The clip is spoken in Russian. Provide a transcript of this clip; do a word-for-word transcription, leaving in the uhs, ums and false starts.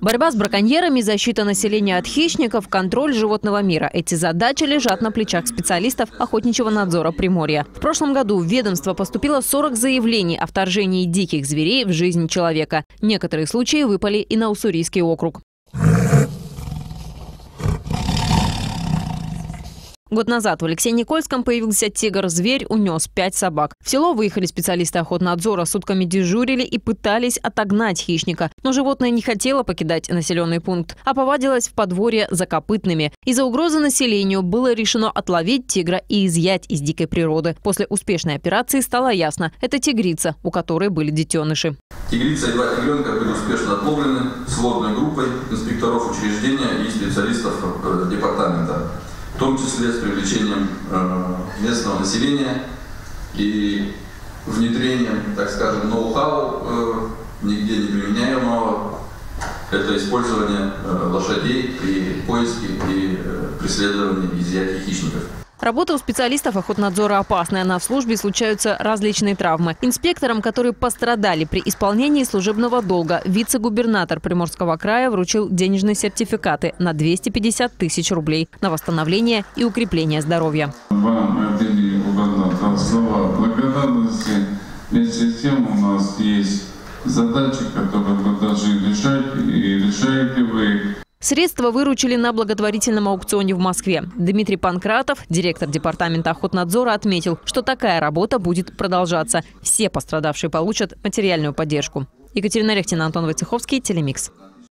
Борьба с браконьерами, защита населения от хищников, контроль животного мира – эти задачи лежат на плечах специалистов охотничьего надзора Приморья. В прошлом году в ведомство поступило сорок заявлений о вторжении диких зверей в жизнь человека. Некоторые случаи выпали и на Уссурийский округ. Год назад в Алексее-Никольском появился тигр-зверь, унес пять собак. В село выехали специалисты охотнадзора, сутками дежурили и пытались отогнать хищника. Но животное не хотело покидать населенный пункт, а повадилось в подворье за копытными. Из-за угрозы населению было решено отловить тигра и изъять из дикой природы. После успешной операции стало ясно – это тигрица, у которой были детеныши. Тигрица и два тигренка были успешно отловлены сводной группой инспекторов учреждения и специалистов департамента, в том числе с привлечением местного населения и внедрением, так скажем, ноу-хау, нигде не применяемого. Это использование лошадей при поиске и преследовании изъятия хищников. Работа у специалистов охотнадзора опасная. На службе случаются различные травмы. Инспекторам, которые пострадали при исполнении служебного долга, вице-губернатор Приморского края вручил денежные сертификаты на двести пятьдесят тысяч рублей на восстановление и укрепление здоровья. Вам отдельные угодно слова благодарности. Вместе с тем у нас есть задачи, которые вы должны решать, и решаете вы. Средства выручили на благотворительном аукционе в Москве. Дмитрий Панкратов, директор департамента охотнадзора, отметил, что такая работа будет продолжаться. Все пострадавшие получат материальную поддержку. Екатерина Рехтина, Антон Войцеховский, Телемикс.